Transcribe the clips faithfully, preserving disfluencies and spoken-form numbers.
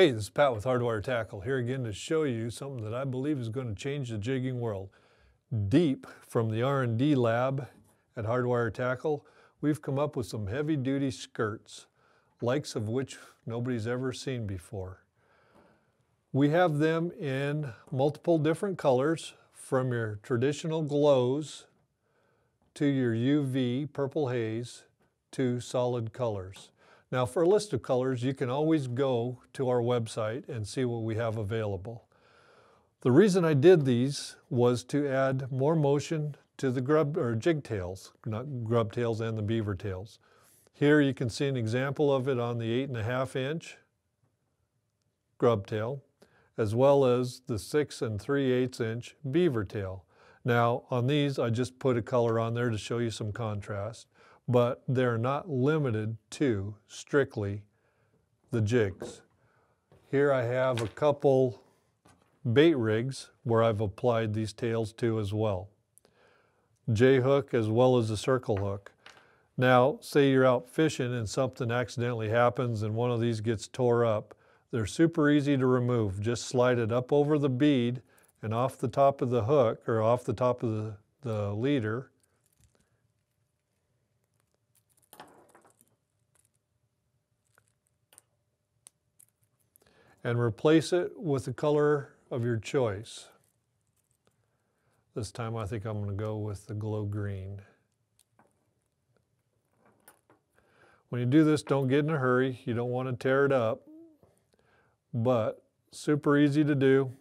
Hey, this is Pat with Hardwire Tackle, here again to show you something that I believe is going to change the jigging world. Deep from the R and D lab at Hardwire Tackle, we've come up with some heavy-duty skirts, likes of which nobody's ever seen before. We have them in multiple different colors, from your traditional glows to your U V purple haze to solid colors. Now, for a list of colors, you can always go to our website and see what we have available. The reason I did these was to add more motion to the grub or jig tails, not grub tails and the beaver tails. Here you can see an example of it on the eight and a half inch grub tail, as well as the six and three eighths inch beaver tail. Now, on these, I just put a color on there to show you some contrast. But they're not limited to strictly the jigs. Here I have a couple bait rigs where I've applied these tails to as well. J-hook as well as a circle hook. Now, say you're out fishing and something accidentally happens and one of these gets tore up. They're super easy to remove. Just slide it up over the bead and off the top of the hook or off the top of the, the leader. And replace it with the color of your choice. This time I think I'm going to go with the glow green. When you do this, don't get in a hurry. You don't want to tear it up, but super easy to do.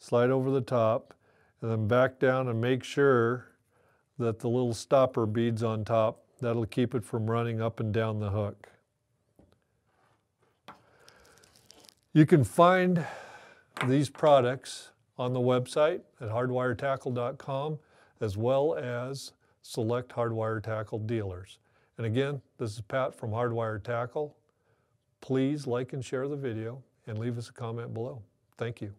Slide over the top and then back down and make sure that the little stopper bead's on top. That'll keep it from running up and down the hook. You can find these products on the website at hardwire tackle dot com, as well as select Hardwire Tackle dealers. And again, this is Pat from Hardwire Tackle. Please like and share the video and leave us a comment below. Thank you.